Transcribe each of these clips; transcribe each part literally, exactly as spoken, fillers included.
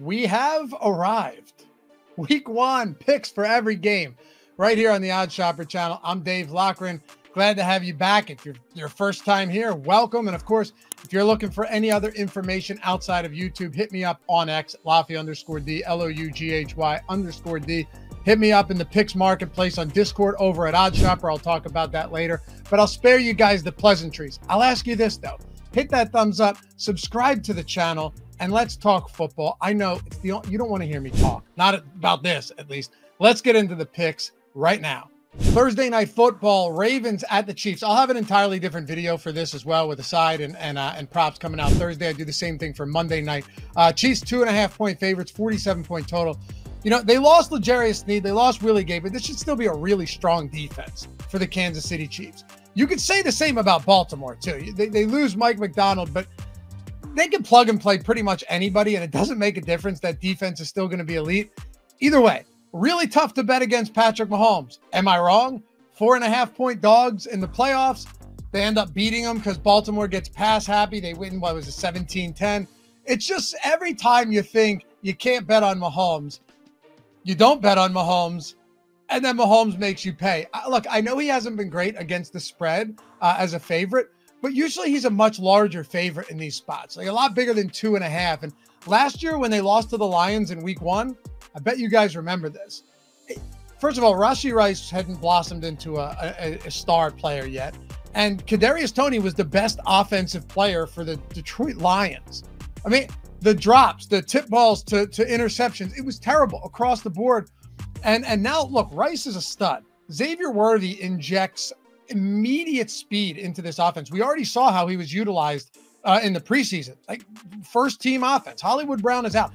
We have arrived. Week one picks for every game right here on the Odd Shopper channel. I'm Dave Loughy. Glad to have you back. If you're your first time here, welcome. And of course, if you're looking for any other information outside of YouTube, hit me up on X, Loughy underscore D, L O U G H Y underscore D. Hit me up in the picks marketplace on Discord over at Odd Shopper. I'll talk about that later, but I'll spare you guys the pleasantries. I'll ask you this though. Hit that thumbs up, subscribe to the channel, and let's talk football. I know it's the you don't want to hear me talk, not about this at least. Let's get into the picks right now. Thursday night football, Ravens at the Chiefs. I'll have an entirely different video for this as well with a side and and, uh, and props coming out Thursday. I do the same thing for Monday night. Uh, Chiefs two and a half point favorites, forty-seven point total. You know, they lost Legarius Sneed, they lost Willie Gay, but this should still be a really strong defense for the Kansas City Chiefs. You could say the same about Baltimore too. They, they lose Mike McDonald, but they can plug and play pretty much anybody, and it doesn't make a difference. That defense is still going to be elite. Either way, really tough to bet against Patrick Mahomes. Am I wrong? Four and a half point dogs in the playoffs. They end up beating them because Baltimore gets pass happy. They win, what was it, seventeen ten. It's just every time you think you can't bet on Mahomes, you don't bet on Mahomes, and then Mahomes makes you pay. Look, I know he hasn't been great against the spread uh, as a favorite, but usually he's a much larger favorite in these spots, like a lot bigger than two and a half. And last year when they lost to the Lions in week one, I bet you guys remember this. First of all, Rashee Rice hadn't blossomed into a, a, a star player yet. And Kadarius Toney was the best offensive player for the Detroit Lions. I mean, the drops, the tip balls to, to interceptions, it was terrible across the board. And, and now, look, Rice is a stud. Xavier Worthy injects immediate speed into this offense. We already saw how he was utilized uh, in the preseason, like first team offense. Hollywood Brown is out.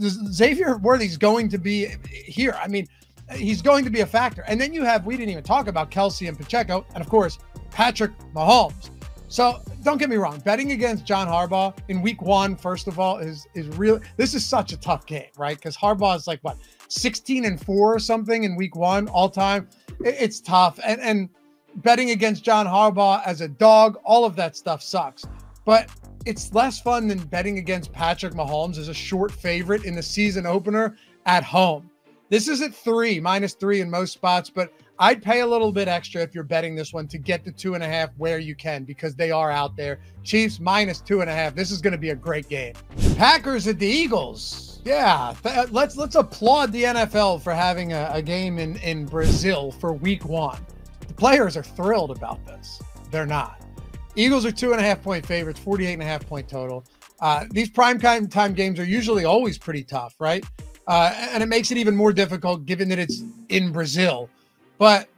Xavier Worthy's going to be here. I mean, he's going to be a factor. And then you have, we didn't even talk about Kelsey and Pacheco, and of course, Patrick Mahomes. So don't get me wrong, betting against John Harbaugh in week one, first of all, is is really, this is such a tough game, right? Because Harbaugh is like, what, sixteen and four or something in week one all time. It, it's tough. And, and betting against John Harbaugh as a dog, all of that stuff sucks. But it's less fun than betting against Patrick Mahomes as a short favorite in the season opener at home. This is at three, minus three in most spots, but I'd pay a little bit extra if you're betting this one to get the two and a half where you can, because they are out there. Chiefs minus two and a half. This is going to be a great game. Packers at the Eagles. Yeah, let's let's applaud the N F L for having a, a game in, in Brazil for week one. The players are thrilled about this. They're not. Eagles are two and a half point favorites, forty-eight and a half point total. Uh, these prime time games are usually always pretty tough, right? Uh, and it makes it even more difficult given that it's in Brazil. But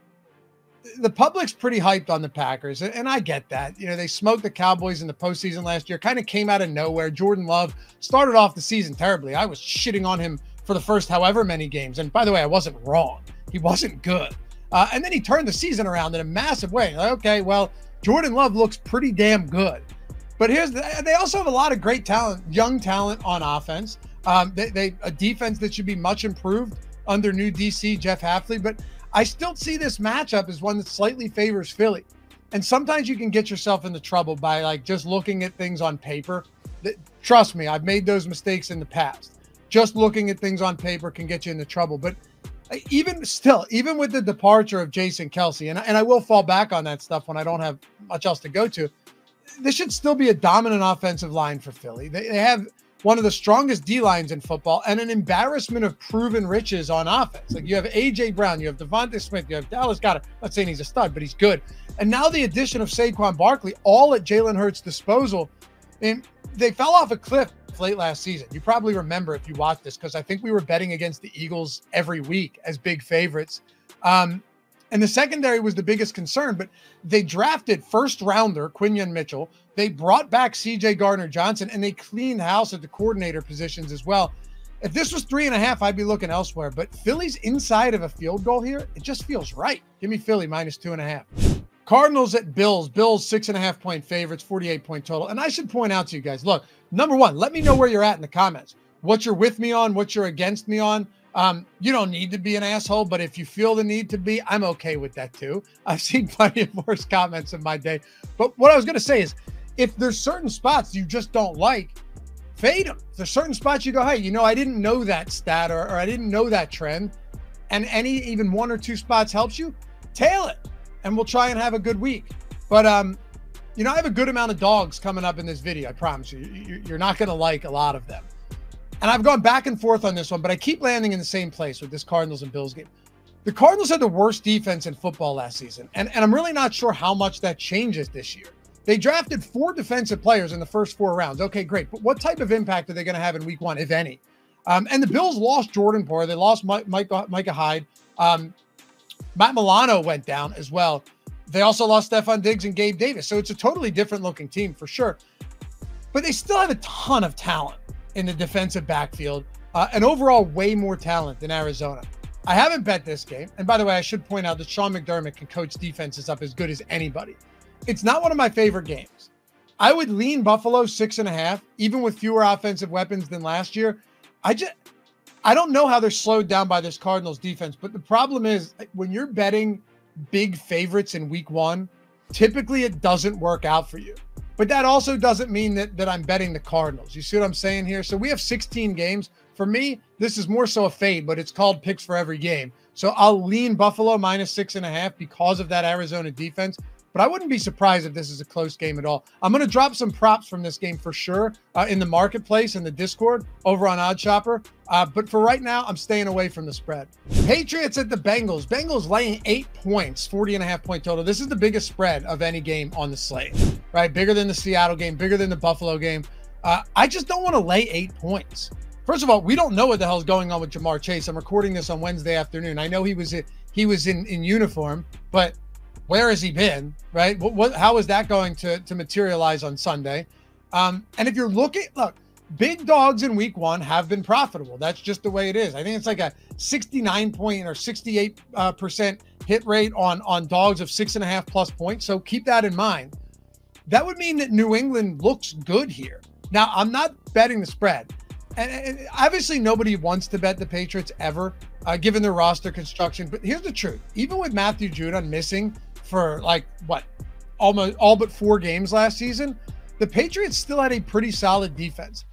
the public's pretty hyped on the Packers, and I get that. You know, they smoked the Cowboys in the postseason last year, kind of came out of nowhere. Jordan Love started off the season terribly. I was shitting on him for the first however many games. And by the way, I wasn't wrong. He wasn't good. Uh, and then he turned the season around in a massive way. Like, okay, well, Jordan Love looks pretty damn good. But here's the, they also have a lot of great talent, young talent on offense. Um, they, they a defense that should be much improved under new D C, Jeff Hafley. But I still see this matchup as one that slightly favors Philly. And sometimes you can get yourself into trouble by like just looking at things on paper. Trust me, I've made those mistakes in the past. Just looking at things on paper can get you into trouble. But even still, even with the departure of Jason Kelsey, and, and I will fall back on that stuff when I don't have much else to go to, this should still be a dominant offensive line for Philly. They, they have one of the strongest D-lines in football and an embarrassment of proven riches on offense. Like you have A J Brown, you have Devonta Smith, you have Dallas Goddard. I'm not saying he's a stud, but he's good. And now the addition of Saquon Barkley, all at Jalen Hurts' disposal. And they fell off a cliff late last season. You probably remember if you watched this, because I think we were betting against the Eagles every week as big favorites. Um, and the secondary was the biggest concern, but they drafted first rounder Quinyon Mitchell. They brought back C J Gardner-Johnson, and they cleaned house at the coordinator positions as well. If this was three and a half, I'd be looking elsewhere, but Philly's inside of a field goal here. It just feels right. Give me Philly minus two and a half. Cardinals at Bills. Bills six and a half point favorites, forty-eight point total. And I should point out to you guys, look, number one, let me know where you're at in the comments, what you're with me on, what you're against me on. Um, you don't need to be an asshole, but if you feel the need to be, I'm okay with that too. I've seen plenty of worse comments in my day. But what I was going to say is, if there's certain spots you just don't like, fade them. There's certain spots you go, hey, you know, I didn't know that stat, or, or I didn't know that trend. And any even one or two spots helps you, tail it. And we'll try and have a good week. But, um, you know, I have a good amount of dogs coming up in this video. I promise you, you're not going to like a lot of them. And I've gone back and forth on this one, but I keep landing in the same place with this Cardinals and Bills game. The Cardinals had the worst defense in football last season. And, and I'm really not sure how much that changes this year. They drafted four defensive players in the first four rounds. Okay, great. But what type of impact are they going to have in week one, if any? Um, and the Bills lost Jordan Poyer. They lost Mike, Mike, Micah Hyde. Um, Matt Milano went down as well. They also lost Stephon Diggs and Gabe Davis. So it's a totally different looking team for sure. But they still have a ton of talent in the defensive backfield, uh, and overall way more talent than Arizona. I haven't bet this game. And by the way, I should point out that Sean McDermott can coach defenses up as good as anybody. It's not one of my favorite games. I would lean Buffalo six and a half, even with fewer offensive weapons than last year. I just, I don't know how they're slowed down by this Cardinals defense, but the problem is when you're betting big favorites in week one, typically it doesn't work out for you. But that also doesn't mean that, that I'm betting the Cardinals. You see what I'm saying here? So we have sixteen games. For me, this is more so a fade, but it's called picks for every game. So I'll lean Buffalo minus six and a half because of that Arizona defense. But I wouldn't be surprised if this is a close game at all. I'm going to drop some props from this game for sure uh, in the marketplace and the Discord over on Odd Shopper. Uh, but for right now, I'm staying away from the spread. Patriots at the Bengals. Bengals laying eight points, forty and a half point total. This is the biggest spread of any game on the slate, right? Bigger than the Seattle game, bigger than the Buffalo game. Uh, I just don't want to lay eight points. First of all, we don't know what the hell's going on with Jamar Chase. I'm recording this on Wednesday afternoon. I know he was he was in, in uniform, but where has he been, right? What, what, how is that going to, to materialize on Sunday? Um, and if you're looking, look, big dogs in week one have been profitable. That's just the way it is. I think it's like a sixty-nine point or sixty-eight percent uh, hit rate on, on dogs of six and a half plus points. So keep that in mind. That would mean that New England looks good here. Now, I'm not betting the spread. And, and obviously nobody wants to bet the Patriots ever, uh, given their roster construction. But here's the truth. Even with Matthew Judon missing for like what, almost all but four games last season, the Patriots still had a pretty solid defense.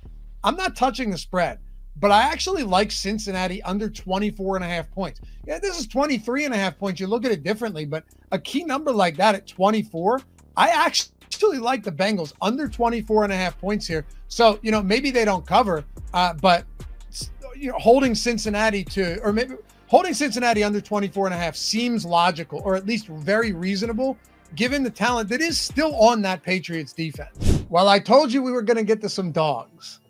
I'm not touching the spread, but I actually like Cincinnati under twenty-four and a half points. Yeah, this is twenty-three and a half points. You look at it differently, but a key number like that at twenty-four, I actually like the Bengals under twenty-four and a half points here. So, you know, maybe they don't cover, uh, but you know, holding Cincinnati to, or maybe, holding Cincinnati under twenty-four and a half seems logical, or at least very reasonable, given the talent that is still on that Patriots defense. Well, I told you we were going to get to some dogs,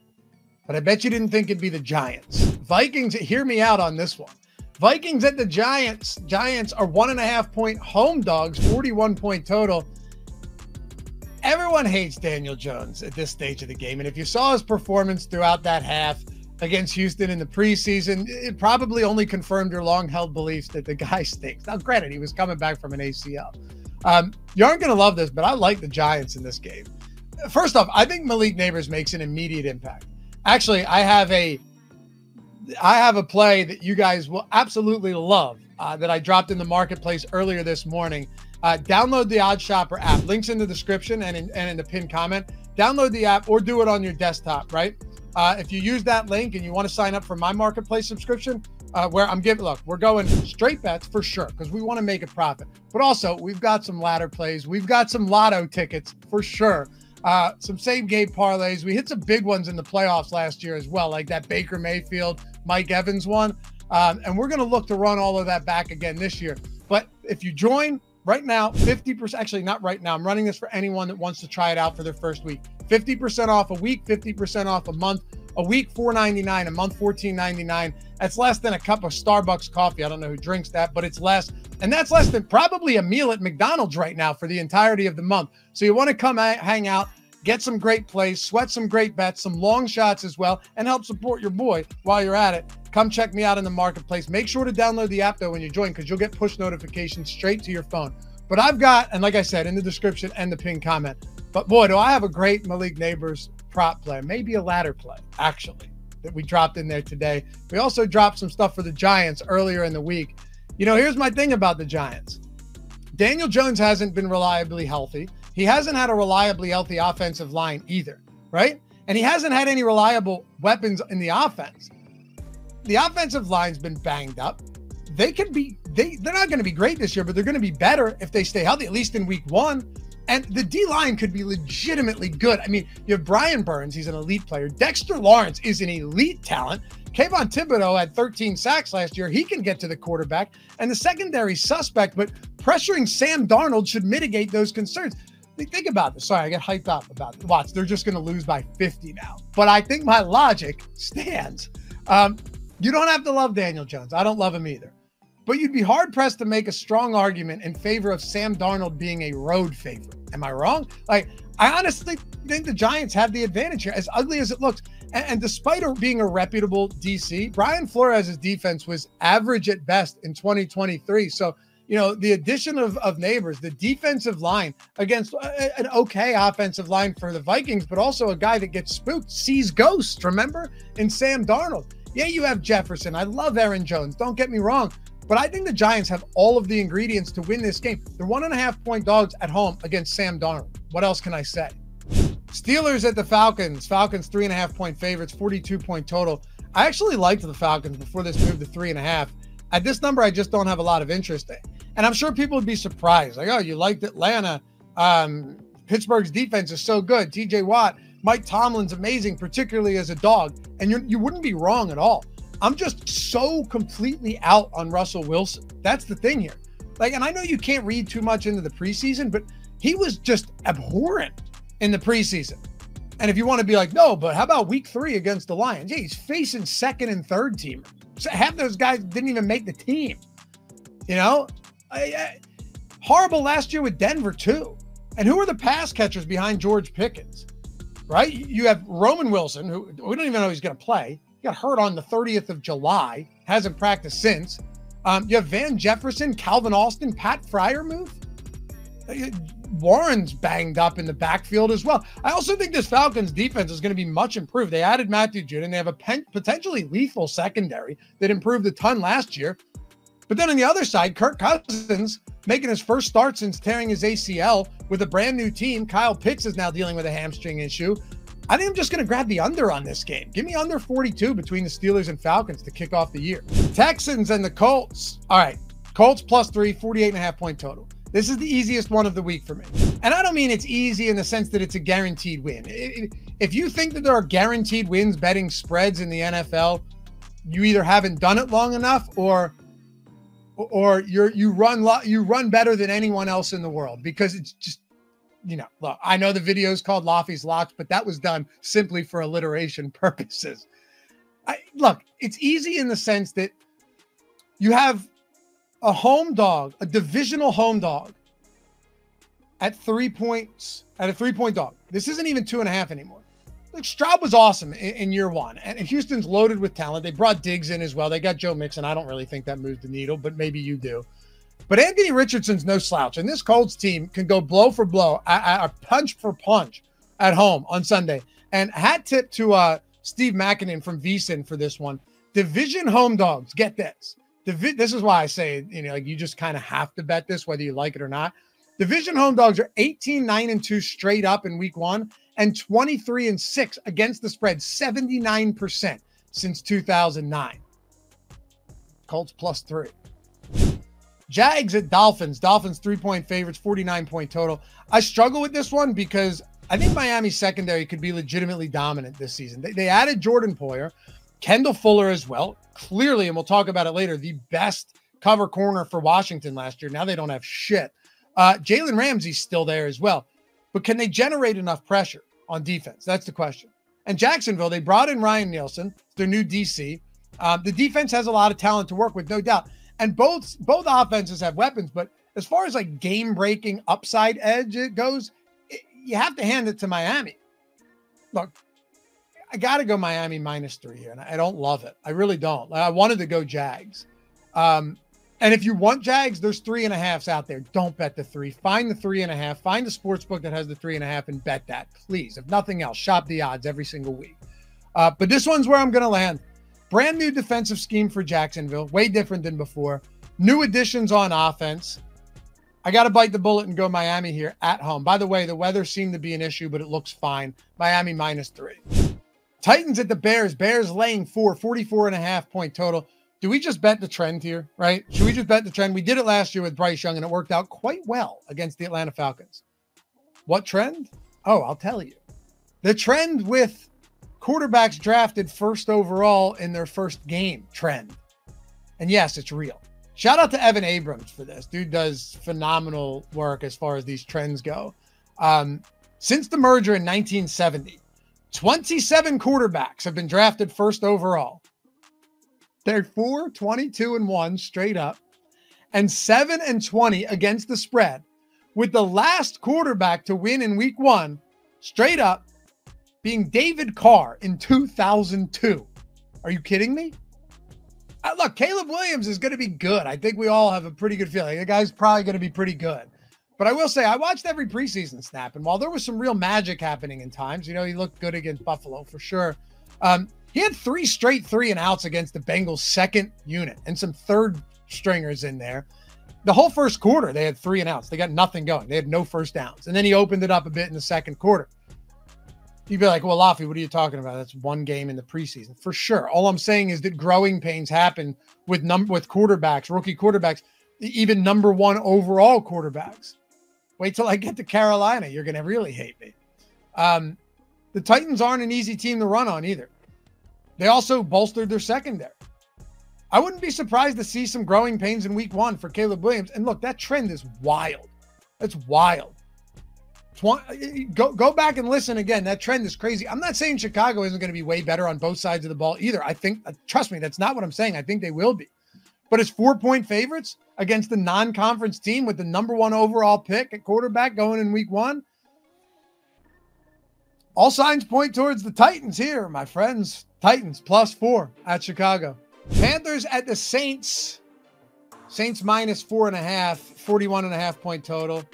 but I bet you didn't think it'd be the Giants. Vikings, hear me out on this one. Vikings at the Giants. Giants are one and a half point home dogs, forty-one point total. Everyone hates Daniel Jones at this stage of the game. And if you saw his performance throughout that half against Houston in the preseason, it probably only confirmed your long-held beliefs that the guy stinks. Now, granted, he was coming back from an A C L. Um, you aren't going to love this, but I like the Giants in this game. First off, I think Malik Nabers makes an immediate impact. Actually, I have a, I have a play that you guys will absolutely love uh, that I dropped in the marketplace earlier this morning. Uh, download the Odd Shopper app. Links in the description and in, and in the pinned comment. Download the app or do it on your desktop, right? Uh, if you use that link and you want to sign up for my marketplace subscription, uh, where I'm giving, look, we're going straight bets for sure because we want to make a profit. But also, we've got some ladder plays. We've got some lotto tickets for sure. Uh, some same-game parlays. We hit some big ones in the playoffs last year as well, like that Baker Mayfield, Mike Evans one. Um, and we're going to look to run all of that back again this year. But if you join right now, fifty percent, actually not right now. I'm running this for anyone that wants to try it out for their first week. fifty percent off a week, fifty percent off a month. A week four ninety-nine, a month fourteen ninety-nine. That's less than a cup of Starbucks coffee. I don't know who drinks that, but it's less. And that's less than probably a meal at McDonald's right now for the entirety of the month. So you want to come hang out, get some great plays, sweat some great bets, some long shots as well, and help support your boy while you're at it. Come check me out in the marketplace. Make sure to download the app though when you join because you'll get push notifications straight to your phone. But I've got, and like I said, in the description and the pinned comment, but boy, do I have a great Malik Nabers prop play, maybe a ladder play, actually, that we dropped in there today. We also dropped some stuff for the Giants earlier in the week. You know, here's my thing about the Giants. Daniel Jones hasn't been reliably healthy. He hasn't had a reliably healthy offensive line either, right? And he hasn't had any reliable weapons in the offense. The offensive line's been banged up. They can be, they, they're not going to be great this year, but they're going to be better if they stay healthy, at least in week one. And the D-line could be legitimately good. I mean, you have Brian Burns. He's an elite player. Dexter Lawrence is an elite talent. Kayvon Thibodeau had thirteen sacks last year. He can get to the quarterback. And the secondary suspect, but pressuring Sam Darnold should mitigate those concerns. Think about this. Sorry, I got hyped up about it. Watch, they're just going to lose by fifty now. But I think my logic stands. Um, you don't have to love Daniel Jones. I don't love him either. But you'd be hard-pressed to make a strong argument in favor of Sam Darnold being a road favorite. Am I wrong? Like, I honestly think the Giants have the advantage here, as ugly as it looks. And, and despite being a reputable D C, Brian Flores' defense was average at best in twenty twenty-three. So, you know, the addition of, of Nabers, the defensive line against a, an okay offensive line for the Vikings, but also a guy that gets spooked, sees ghosts, remember? And Sam Darnold. Yeah, you have Jefferson. I love Aaron Jones. Don't get me wrong. But I think the Giants have all of the ingredients to win this game. They're one and a half point dogs at home against Sam Darnold. What else can I say? Steelers at the Falcons. Falcons three and a half point favorites, forty-two point total. I actually liked the Falcons before this moved to three and a half. At this number, I just don't have a lot of interest in. And I'm sure people would be surprised. Like, oh, you liked Atlanta. Um, Pittsburgh's defense is so good. T J Watt, Mike Tomlin's amazing, particularly as a dog. And you're, you wouldn't be wrong at all. I'm just so completely out on Russell Wilson. That's the thing here. Like, and I know you can't read too much into the preseason, but he was just abhorrent in the preseason. And if you want to be like, no, but how about week three against the Lions? Yeah, he's facing second and third teamers. So half those guys didn't even make the team. You know, I, I, horrible last year with Denver too. And who are the pass catchers behind George Pickens, right? You have Roman Wilson, who we don't even know he's going to play. Got hurt on the thirtieth of July, hasn't practiced since. Um, you have Van Jefferson, Calvin Austin, Pat Fryer move. Warren's banged up in the backfield as well. I also think this Falcons defense is going to be much improved. They added Matthew Judon. They have a pen potentially lethal secondary that improved a ton last year. But then on the other side, Kirk Cousins making his first start since tearing his A C L with a brand new team. Kyle Pitts is now dealing with a hamstring issue. I think I'm just going to grab the under on this game. Give me under forty-two between the Steelers and Falcons to kick off the year. Texans and the Colts. All right. Colts plus three, forty-eight and a half point total. This is the easiest one of the week for me. And I don't mean it's easy in the sense that it's a guaranteed win. If you think that there are guaranteed wins betting spreads in the N F L, you either haven't done it long enough or or you're you run you run better than anyone else in the world, because it's just, you know, look, I know the video is called Loughy's Locks, but that was done simply for alliteration purposes. I, look, it's easy in the sense that you have a home dog, a divisional home dog at three points, at a three-point dog. This isn't even two and a half anymore. Look, Stroud was awesome in, in year one, and Houston's loaded with talent. They brought Diggs in as well. They got Joe Mixon. I don't really think that moved the needle, but maybe you do. But Anthony Richardson's no slouch, and this Colts team can go blow for blow, a, a punch for punch at home on Sunday. And hat tip to uh, Steve Mackinnon from VSiN for this one. Division home dogs, get this. Divi this is why I say, you know, like you just kind of have to bet this, whether you like it or not. Division home dogs are eighteen, nine, and two straight up in week one, and twenty-three and six against the spread, seventy-nine percent since two thousand nine. Colts plus three. Jags at Dolphins. Dolphins three-point favorites, forty-nine point total. I struggle with this one because I think Miami's secondary could be legitimately dominant this season. They, they added Jordan Poyer, Kendall Fuller as well. Clearly, and we'll talk about it later, the best cover corner for Washington last year. Now they don't have shit. Uh, Jalen Ramsey's still there as well. But can they generate enough pressure on defense? That's the question. And Jacksonville, they brought in Ryan Nielsen, their new D C. Um, the defense has a lot of talent to work with, no doubt. And both both offenses have weapons, but as far as like game-breaking upside edge it goes, it, you have to hand it to Miami. Look, I got to go Miami minus three here, and I don't love it. I really don't. I wanted to go Jags. Um, and if you want Jags, there's three and a halves out there. Don't bet the three. Find the three and a half. Find a sports book that has the three and a half and bet that, please. If nothing else, shop the odds every single week. Uh, but this one's where I'm going to land. Brand new defensive scheme for Jacksonville, way different than before. New additions on offense. I got to bite the bullet and go Miami here at home. By the way, the weather seemed to be an issue, but it looks fine. Miami minus three. Titans at the Bears. Bears laying four, forty-four and a half point total. Do we just bet the trend here, right? Should we just bet the trend? We did it last year with Bryce Young, and it worked out quite well against the Atlanta Falcons. What trend? Oh, I'll tell you. The trend with quarterbacks drafted first overall in their first game trend. And yes, it's real. Shout out to Evan Abrams for this. Dude does phenomenal work as far as these trends go. Um, since the merger in nineteen seventy, twenty-seven quarterbacks have been drafted first overall. They're four, twenty-two, and one straight up, and seven and twenty against the spread, with the last quarterback to win in week one straight up being David Carr in two thousand two. Are you kidding me? Uh, look, Caleb Williams is going to be good. I think we all have a pretty good feeling. The guy's probably going to be pretty good. But I will say, I watched every preseason snap, and while there was some real magic happening in times, you know, he looked good against Buffalo for sure. Um, He had three straight three and outs against the Bengals' second unit and some third stringers in there. The whole first quarter, they had three and outs. They got nothing going. They had no first downs. And then he opened it up a bit in the second quarter. You'd be like, well, Loughy, what are you talking about? That's one game in the preseason. For sure. All I'm saying is that growing pains happen with, num with quarterbacks, rookie quarterbacks, even number one overall quarterbacks. Wait till I get to Carolina. You're going to really hate me. Um, the Titans aren't an easy team to run on either. They also bolstered their secondary. I wouldn't be surprised to see some growing pains in week one for Caleb Williams. And look, that trend is wild. That's wild. Go, go back and listen again. That trend is crazy. I'm not saying Chicago isn't going to be way better on both sides of the ball either. I think, trust me, that's not what I'm saying. I think they will be. But it's four-point favorites against the non-conference team with the number one overall pick at quarterback going in week one. All signs point towards the Titans here, my friends. Titans plus four at Chicago. Panthers at the Saints. Saints minus four and a half, forty-one and a half point total.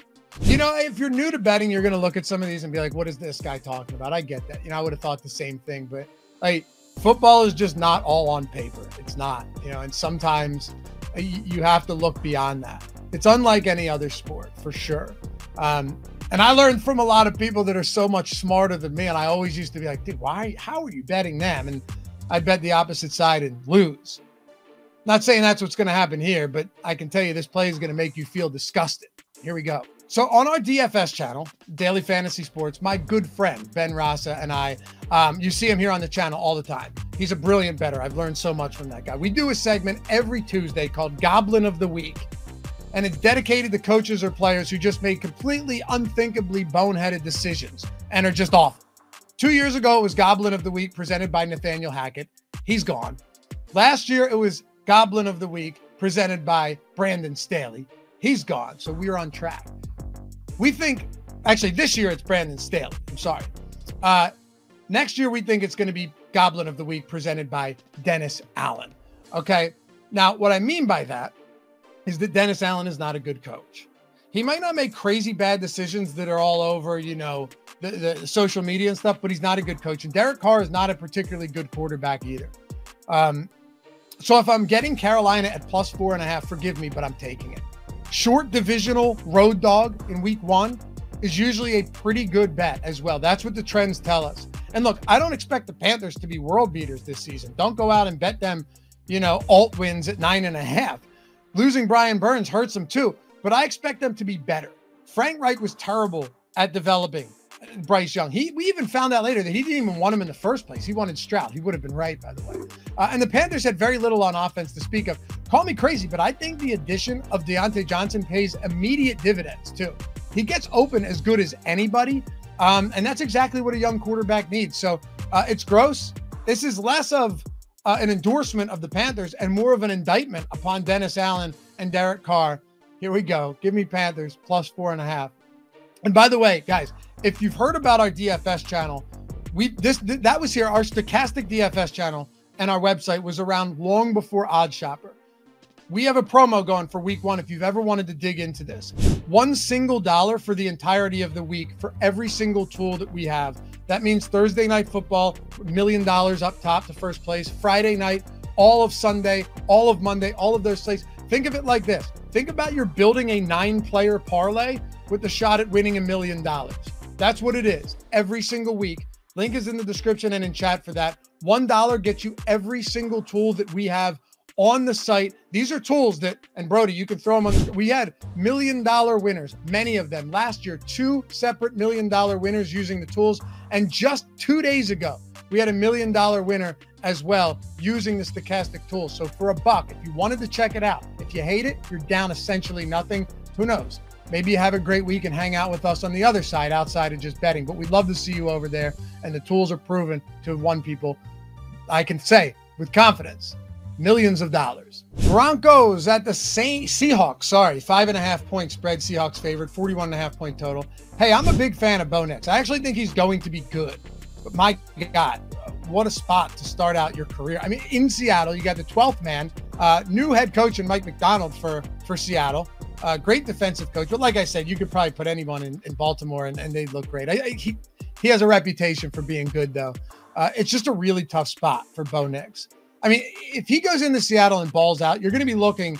You know, if you're new to betting, you're going to look at some of these and be like, what is this guy talking about? I get that. You know, I would have thought the same thing, but like football is just not all on paper. It's not, you know, and sometimes you have to look beyond that. It's unlike any other sport for sure. Um, And I learned from a lot of people that are so much smarter than me. And I always used to be like, dude, why, how are you betting them? And I bet the opposite side and lose. Not saying that's what's going to happen here, but I can tell you this play is going to make you feel disgusted. Here we go. So on our D F S channel, Daily Fantasy Sports, my good friend, Ben Rasa and I, um, you see him here on the channel all the time. He's a brilliant bettor. I've learned so much from that guy. We do a segment every Tuesday called Goblin of the Week. And it's dedicated to coaches or players who just made completely unthinkably boneheaded decisions and are just awful. Two years ago, it was Goblin of the Week presented by Nathaniel Hackett. He's gone. Last year, it was Goblin of the Week presented by Brandon Staley. He's gone. So we're on track. We think, actually, this year it's Brandon Staley. I'm sorry. Uh, next year, we think it's going to be Goblin of the Week presented by Dennis Allen. Okay. Now, what I mean by that is that Dennis Allen is not a good coach. He might not make crazy bad decisions that are all over, you know, the, the social media and stuff, but he's not a good coach. And Derek Carr is not a particularly good quarterback either. Um, so if I'm getting Carolina at plus four and a half, forgive me, but I'm taking it. Short divisional road dog in week one is usually a pretty good bet as well. That's what the trends tell us. And look, I don't expect the Panthers to be world beaters this season. Don't go out and bet them, you know, alt wins at nine and a half. Losing Brian Burns hurts them too, but I expect them to be better. Frank Reich was terrible at developing Bryce Young. He, we even found out later that he didn't even want him in the first place. He wanted Stroud. He would have been right, by the way. Uh, and the Panthers had very little on offense to speak of. Call me crazy, but I think the addition of Deontay Johnson pays immediate dividends too. He gets open as good as anybody, um, and that's exactly what a young quarterback needs. So uh, it's gross. This is less of Uh, an endorsement of the Panthers and more of an indictment upon Dennis Allen and Derek Carr. Here we go. Give me Panthers plus four and a half. And by the way, guys, if you've heard about our D F S channel, we this th that was here. Our Stochastic D F S channel and our website was around long before Odd Shopper. We have a promo going for week one. If you've ever wanted to dig into this, one single dollar for the entirety of the week for every single tool that we have. That means Thursday night football, million dollars up top to first place. Friday night, all of Sunday, all of Monday, all of those plays. Think of it like this. Think about you're building a nine-player parlay with the shot at winning a million dollars. That's what it is every single week. Link is in the description and in chat for that. one dollar gets you every single tool that we have on the site. These are tools that, and Brody, you can throw them on. The, we had million dollar winners, many of them. Last year, two separate million dollar winners using the tools. And just two days ago, we had a million dollar winner as well using the stochastic tools. So for a buck, if you wanted to check it out, if you hate it, you're down essentially nothing. Who knows? Maybe you have a great week and hang out with us on the other side outside of just betting, but we'd love to see you over there. And the tools are proven to have won people, I can say with confidence, millions of dollars. Broncos at the Saint Seahawks, sorry, five and a half point spread, Seahawks favored, forty-one and a half point total. Hey, I'm a big fan of Bo Nix. I actually think he's going to be good, but my God, what a spot to start out your career. I mean, in Seattle, you got the twelfth man, uh, new head coach in Mike McDonald for, for Seattle. Uh, great defensive coach, but like I said, you could probably put anyone in, in Baltimore and, and they'd look great. I, I, he, he has a reputation for being good, though. Uh, it's just a really tough spot for Bo Nix. I mean, if he goes into Seattle and balls out, you're going to be looking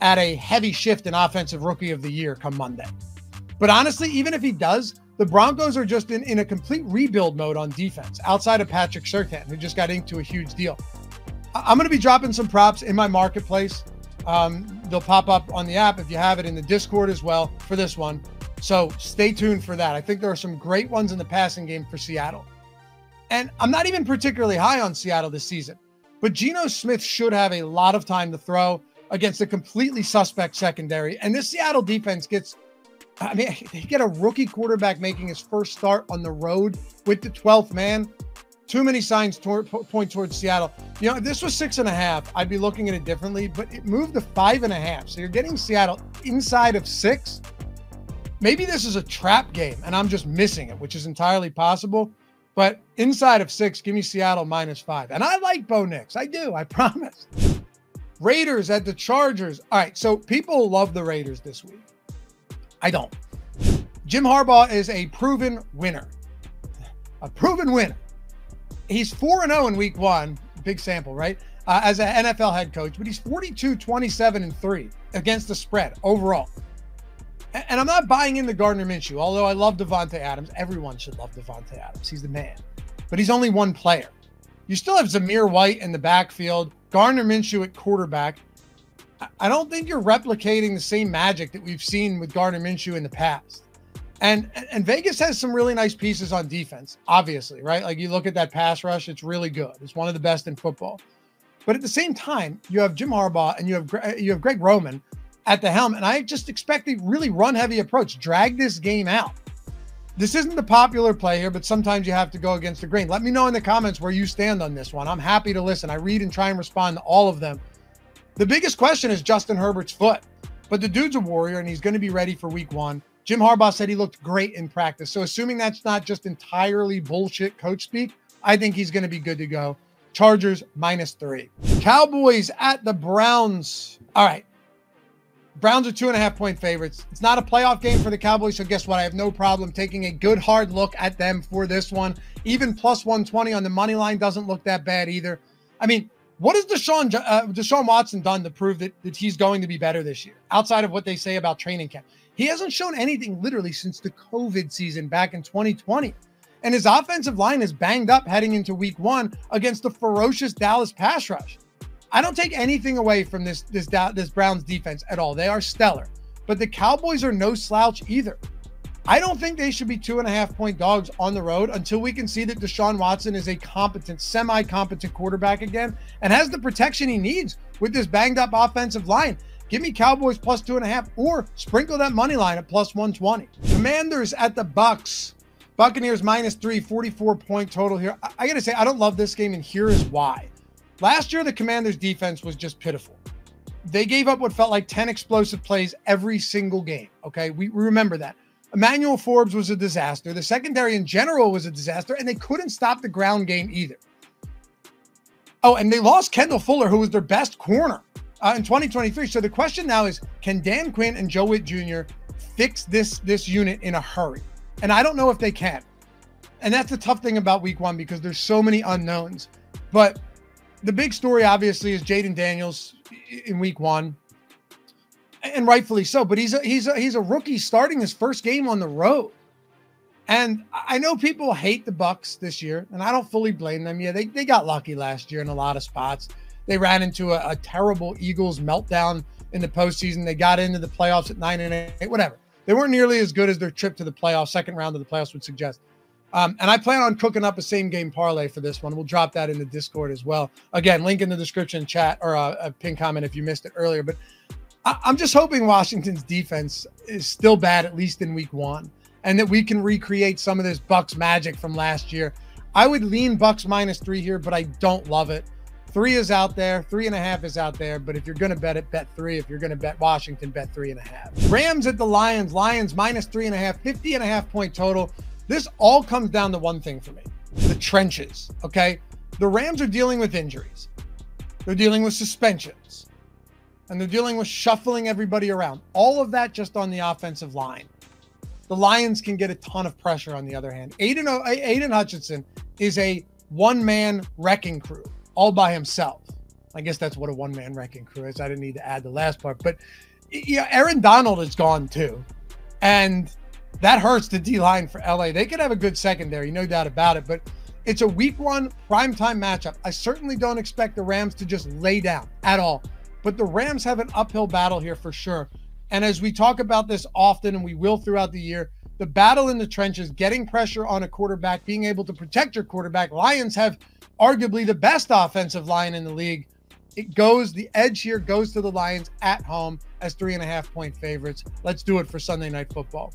at a heavy shift in offensive rookie of the year come Monday. But honestly, even if he does, the Broncos are just in, in a complete rebuild mode on defense outside of Patrick Surtain, who just got inked to a huge deal. I, I'm going to be dropping some props in my marketplace. Um, they'll pop up on the app if you have it, in the Discord as well for this one. So stay tuned for that. I think there are some great ones in the passing game for Seattle. And I'm not even particularly high on Seattle this season, but Geno Smith should have a lot of time to throw against a completely suspect secondary. And this Seattle defense gets, I mean, they get a rookie quarterback making his first start on the road with the twelfth man. Too many signs toward, point towards Seattle. You know, if this was six and a half, I'd be looking at it differently, but it moved to five and a half. So you're getting Seattle inside of six. Maybe this is a trap game and I'm just missing it, which is entirely possible. But inside of six, give me Seattle minus five. And I like Bo Nix. I do, I promise. Raiders at the Chargers. All right, so people love the Raiders this week. I don't. Jim Harbaugh is a proven winner. A proven winner. He's four and oh in week one, big sample, right? Uh, as an N F L head coach, but he's forty-two, twenty-seven, and three against the spread overall. And, and I'm not buying into Gardner Minshew, although I love Devontae Adams. Everyone should love Devontae Adams. He's the man. But he's only one player. You still have Zamir White in the backfield, Gardner Minshew at quarterback. I, I don't think you're replicating the same magic that we've seen with Gardner Minshew in the past. And, and Vegas has some really nice pieces on defense, obviously, right? Like you look at that pass rush, it's really good. It's one of the best in football. But at the same time, you have Jim Harbaugh and you have, you have Greg Roman at the helm. And I just expect a really run-heavy approach. Drag this game out. This isn't the popular play here, but sometimes you have to go against the grain. Let me know in the comments where you stand on this one. I'm happy to listen. I read and try and respond to all of them. The biggest question is Justin Herbert's foot. But the dude's a warrior, and he's going to be ready for week one. Jim Harbaugh said he looked great in practice. So assuming that's not just entirely bullshit coach speak, I think he's going to be good to go. Chargers minus three. Cowboys at the Browns. All right. Browns are two and a half point favorites. It's not a playoff game for the Cowboys. So guess what? I have no problem taking a good hard look at them for this one. Even plus one twenty on the money line doesn't look that bad either. I mean, what has Deshaun, uh, Deshaun Watson done to prove that, that he's going to be better this year outside of what they say about training camp? He hasn't shown anything literally since the COVID season back in twenty twenty. And his offensive line is banged up heading into week one against the ferocious Dallas pass rush. I don't take anything away from this, this, this Browns defense at all. They are stellar, but the Cowboys are no slouch either. I don't think they should be two and a half point dogs on the road until we can see that Deshaun Watson is a competent, semi-competent quarterback again and has the protection he needs with this banged up offensive line. Give me Cowboys plus two and a half or sprinkle that money line at plus one twenty. Commanders at the Bucs. Buccaneers minus three, forty-four point total here. I, I got to say, I don't love this game, and here is why. Last year, the Commanders defense was just pitiful. They gave up what felt like ten explosive plays every single game. Okay, we, we remember that. Emmanuel Forbes was a disaster. The secondary in general was a disaster, and they couldn't stop the ground game either. Oh, and they lost Kendall Fuller, who was their best corner. Uh, in twenty twenty-three. So the question now is, can Dan Quinn and Joe Witt Junior fix this, this unit in a hurry? And I don't know if they can. And that's the tough thing about week one, because there's so many unknowns. But the big story, obviously, is Jaden Daniels in week one. and rightfully so. But he's a, he's a, he's a rookie starting his first game on the road. And I know people hate the Bucs this year, and I don't fully blame them. Yeah, they, they got lucky last year in a lot of spots. They ran into a, a terrible Eagles meltdown in the postseason. They got into the playoffs at nine and eight, whatever. They weren't nearly as good as their trip to the playoffs, second round of the playoffs would suggest. Um, and I plan on cooking up a same-game parlay for this one. We'll drop that in the Discord as well. Again, link in the description, chat, or a, a pin comment if you missed it earlier. But I, I'm just hoping Washington's defense is still bad, at least in week one, and that we can recreate some of this Bucs magic from last year. I would lean Bucs minus three here, but I don't love it. Three is out there. Three and a half is out there. But if you're going to bet it, bet three. If you're going to bet Washington, bet three and a half. Rams at the Lions. Lions minus three and a half, fifty and a half point total. This all comes down to one thing for me, the trenches, okay? The Rams are dealing with injuries. They're dealing with suspensions. And they're dealing with shuffling everybody around. All of that just on the offensive line. The Lions can get a ton of pressure on the other hand. Aiden, Aiden Hutchinson is a one-man wrecking crew all by himself. I guess that's what a one-man wrecking crew is. I didn't need to add the last part. But yeah, Aaron Donald is gone too. And that hurts the D-line for L A. They could have a good secondary, no doubt about it. But it's a week one primetime matchup. I certainly don't expect the Rams to just lay down at all. But the Rams have an uphill battle here for sure. And as we talk about this often, and we will throughout the year, the battle in the trenches, getting pressure on a quarterback, being able to protect your quarterback. Lions have arguably the best offensive line in the league. It goes, the edge here goes to the Lions at home as three and a half point favorites. Let's do it for Sunday Night Football.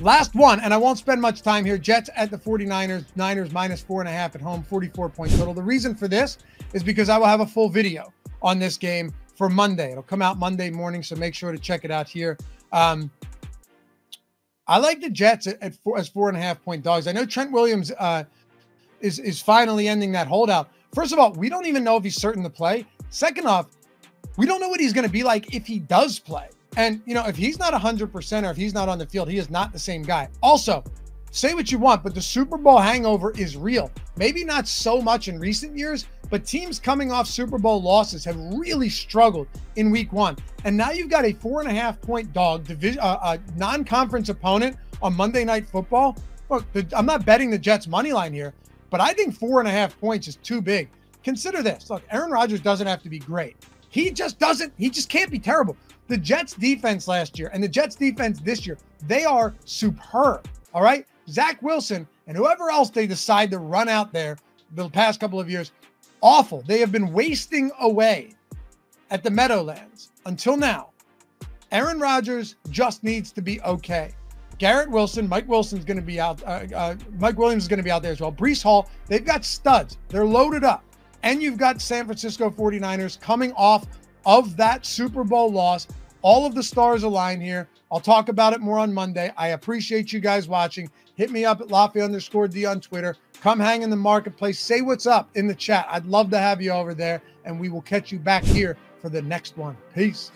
Last one, and I won't spend much time here. Jets at the forty-niners, Niners minus four and a half at home, forty-four point total. The reason for this is because I will have a full video on this game for Monday. It'll come out Monday morning, so make sure to check it out here. Um, I like the Jets at, at four, as four and a half point dogs. I know Trent Williams uh, is, is finally ending that holdout. First of all, we don't even know if he's certain to play. Second off, we don't know what he's going to be like if he does play. And, you know, if he's not one hundred percent or if he's not on the field, he is not the same guy. Also, say what you want, but the Super Bowl hangover is real. Maybe not so much in recent years, but teams coming off Super Bowl losses have really struggled in week one. And now you've got a four and a half point dog, division, uh, uh, non-conference opponent on Monday Night Football. Look, the, I'm not betting the Jets money line here, but I think four and a half points is too big. Consider this. Look, Aaron Rodgers doesn't have to be great. He just doesn't. He just can't be terrible. The Jets defense last year and the Jets defense this year, they are superb. All right. Zach Wilson and whoever else they decide to run out there the past couple of years, awful. They have been wasting away at the Meadowlands until now. Aaron Rodgers just needs to be okay. Garrett Wilson, Mike Wilson's going to be out. Uh, uh, Mike Williams is going to be out there as well. Breece Hall, they've got studs. They're loaded up. And you've got San Francisco forty-niners coming off of that Super Bowl loss. All of the stars align here. I'll talk about it more on Monday. I appreciate you guys watching. Hit me up at Lafay underscore D on Twitter. Come hang in the marketplace. Say what's up in the chat. I'd love to have you over there. And we will catch you back here for the next one. Peace.